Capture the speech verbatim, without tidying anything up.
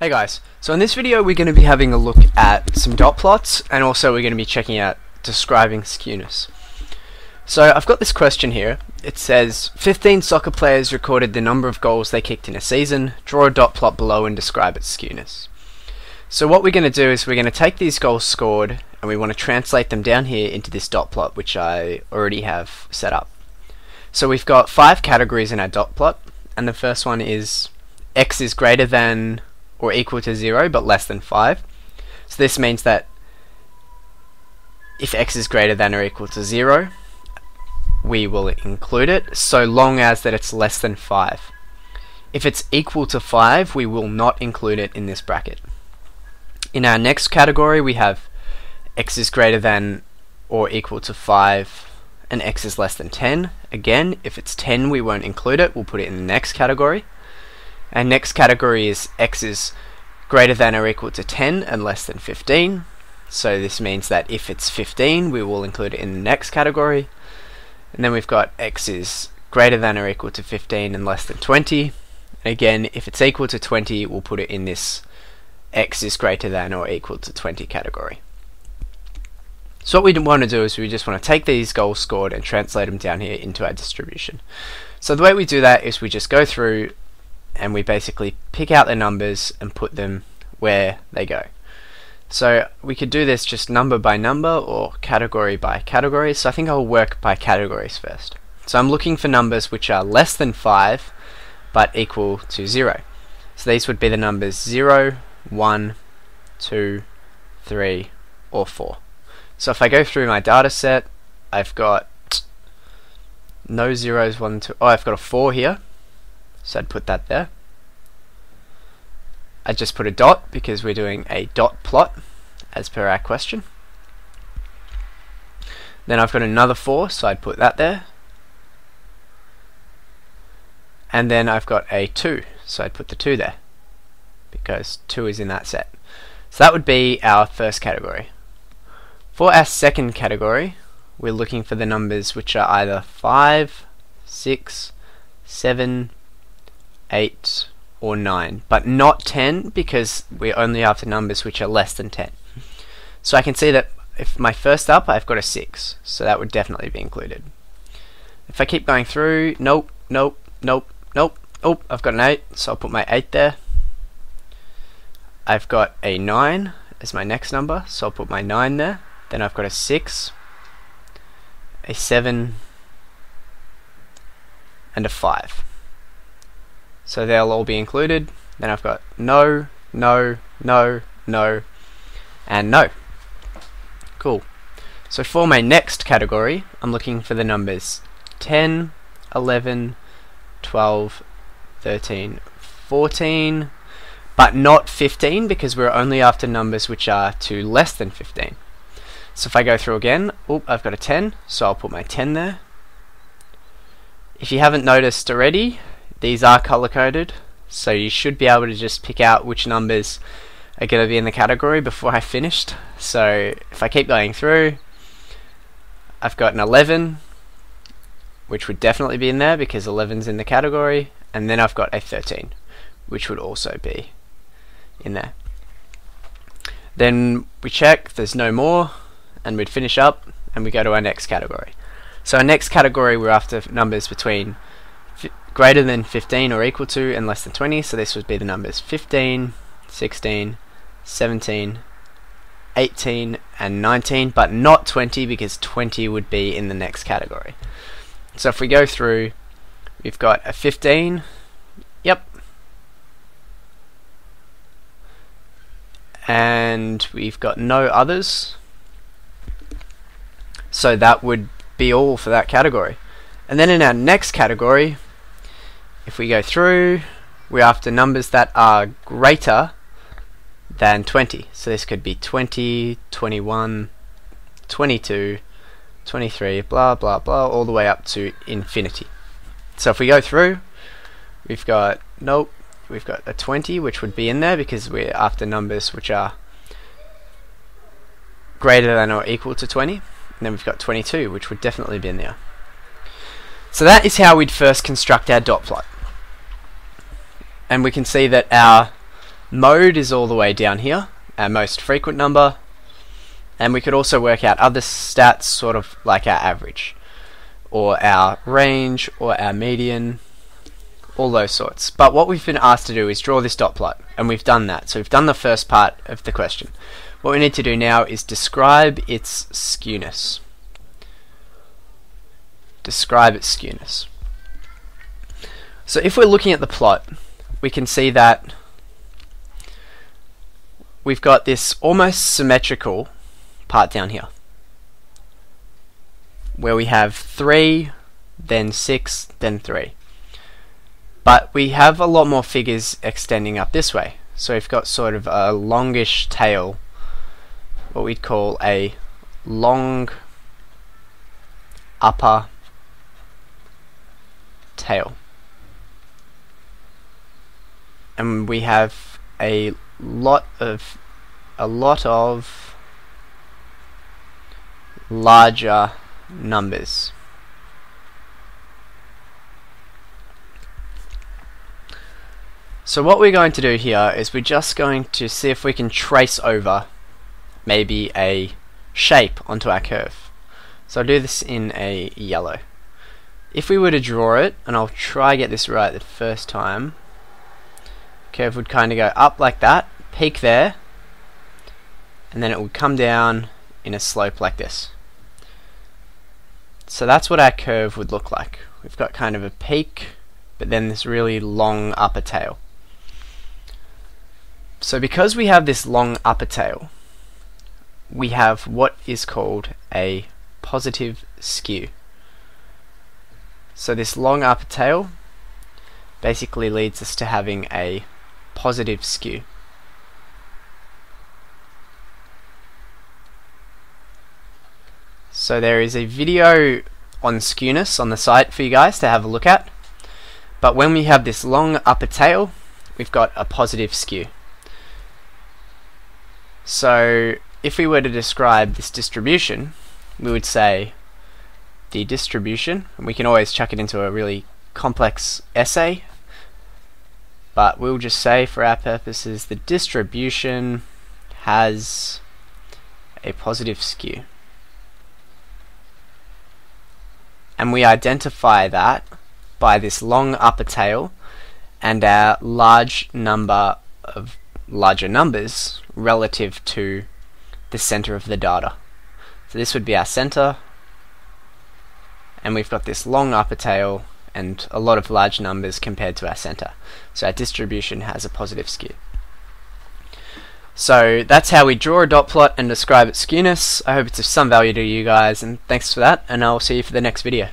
Hey guys, so in this video we're going to be having a look at some dot plots, and also we're going to be checking out describing skewness. So I've got this question here. It says fifteen soccer players recorded the number of goals they kicked in a season, draw a dot plot below and describe its skewness. So what we're going to do is we're going to take these goals scored and we want to translate them down here into this dot plot, which I already have set up. So we've got five categories in our dot plot, and the first one is x is greater than or equal to zero but less than five. So this means that if x is greater than or equal to zero, we will include it so long as that it's less than five. If it's equal to five, we will not include it in this bracket. In our next category we have x is greater than or equal to five and x is less than ten. Again, if it's ten we won't include it, we'll put it in the next category. And next category is x is greater than or equal to ten and less than fifteen. So this means that if it's fifteen, we will include it in the next category. And then we've got x is greater than or equal to fifteen and less than twenty. Again, if it's equal to twenty, we'll put it in this x is greater than or equal to twenty category. So what we want to do is we just want to take these goals scored and translate them down here into our distribution. So the way we do that is we just go through and we basically pick out the numbers and put them where they go. So we could do this just number by number or category by category. So I think I'll work by categories first. So I'm looking for numbers which are less than five but equal to zero. So these would be the numbers zero, one, two, three or four. So if I go through my data set, I've got no zeros, one, two, oh, I've got a four here. So I'd put that there. I just put a dot because we're doing a dot plot as per our question. Then I've got another four, so I'd put that there. And then I've got a two, so I'd put the two there because two is in that set. So that would be our first category. For our second category, we're looking for the numbers which are either five, six, seven, eight or nine, but not ten because we're only after numbers which are less than ten. So I can see that if my first up, I've got a six, so that would definitely be included. If I keep going through, nope, nope, nope, nope, nope, I've got an eight, so I'll put my eight there. I've got a nine as my next number, so I'll put my nine there. Then I've got a six, a seven, and a five. So they'll all be included. Then I've got no, no, no, no, and no. Cool. So for my next category, I'm looking for the numbers ten, eleven, twelve, thirteen, fourteen, but not fifteen because we're only after numbers which are to less than fifteen. So if I go through again, oop, I've got a ten, so I'll put my ten there. If you haven't noticed already, these are color-coded, so you should be able to just pick out which numbers are going to be in the category before I finished. So if I keep going through, I've got an eleven, which would definitely be in there because eleven's in the category, and then I've got a thirteen, which would also be in there. Then we check, there's no more, and we'd finish up, and we go to our next category. So our next category, we're after numbers between greater than fifteen or equal to and less than twenty, so this would be the numbers fifteen, sixteen, seventeen, eighteen and nineteen, but not twenty because twenty would be in the next category. So if we go through, we've got a fifteen, yep, and we've got no others, so that would be all for that category. And then in our next category, if we go through, we're after numbers that are greater than twenty. So this could be twenty, twenty-one, twenty-two, twenty-three, blah, blah, blah, all the way up to infinity. So if we go through, we've got, nope, we've got a twenty, which would be in there because we're after numbers which are greater than or equal to twenty. And then we've got twenty-two, which would definitely be in there. So that is how we'd first construct our dot plot. And we can see that our Mode is all the way down here, our most frequent number, and we could also work out other stats, sort of like our average or our range or our median, all those sorts. But what we've been asked to do is draw this dot plot, and we've done that. So we've done the first part of the question. What we need to do now is describe its skewness. Describe its skewness. So if we're looking at the plot, we can see that we've got this almost symmetrical part down here, where we have three, then six, then three. But we have a lot more figures extending up this way. So we've got sort of a longish tail, what we'd call a long upper tail. And we have a lot of a lot of larger numbers. So what we're going to do here is we're just going to see if we can trace over maybe a shape onto our curve. So I'll do this in a yellow. If we were to draw it, and I'll try get this right the first time, curve would kind of go up like that, peak there, and then it would come down in a slope like this. So that's what our curve would look like. We've got kind of a peak, but then this really long upper tail. So because we have this long upper tail, we have what is called a positive skew. So this long upper tail basically leads us to having a positive skew. So there is a video on skewness on the site for you guys to have a look at. But when we have this long upper tail, we've got a positive skew. So if we were to describe this distribution, we would say the distribution, and we can always chuck it into a really complex essay, but we'll just say for our purposes the distribution has a positive skew. And we identify that by this long upper tail and our large number of larger numbers relative to the center of the data. So this would be our center, and we've got this long upper tail and a lot of large numbers compared to our center. So our distribution has a positive skew. So that's how we draw a dot plot and describe its skewness. I hope it's of some value to you guys, and thanks for that, and I'll see you for the next video.